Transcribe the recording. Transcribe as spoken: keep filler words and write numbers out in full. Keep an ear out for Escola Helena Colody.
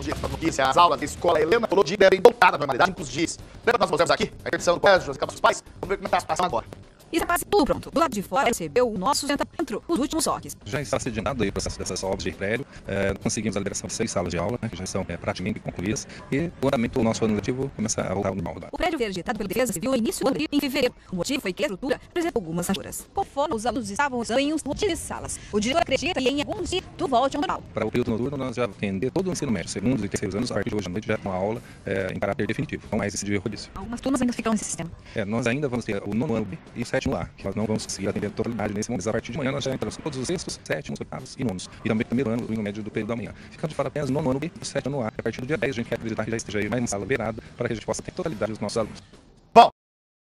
como diz a notícia, as aulas da Escola Helena Colody devem voltar à normalidade em poucos dias. Lembra que nós mostramos aqui a edição do Pérez, José Campos dos Pais? Vamos ver como está a situação agora. E está quase tudo pronto. Do lado de fora recebeu o nosso centro, os últimos toques. Já está sedimentado aí o processo dessas obras de prédio. É, conseguimos a liberação de seis salas de aula, né, que já estão é, praticamente concluídas. E, claramente, o nosso ano letivo começa a voltar ao normal. O prédio foi rejeitado pela Defesa Civil no início do ano, em fevereiro. O motivo foi que a estrutura apresentou algumas rachuras. Conforme os alunos estavam usando em uns de salas, o diretor acredita que em algum dia tudo volte ao normal. Para o período noturno, nós já atender todo o ensino médio, segundos e terceiros anos, a partir de hoje à noite, já com a aula é, em caráter definitivo. Não mais esse dia rodízio. Algumas turmas ainda ficam nesse sistema. É, nós ainda vamos ter o nono ano e sete. Que nós não vamos conseguir atender a totalidade nesse momento. A partir de manhã nós já entramos todos os sextos, sétimos, oitavos e nonos. E também o primeiro ano, o ensino médio do período da manhã. Ficando de fora apenas o nono ano B e o sétimo ano A. A partir do dia dez a gente quer acreditar que já esteja aí mais uma sala beirada para que a gente possa ter a totalidade dos nossos alunos.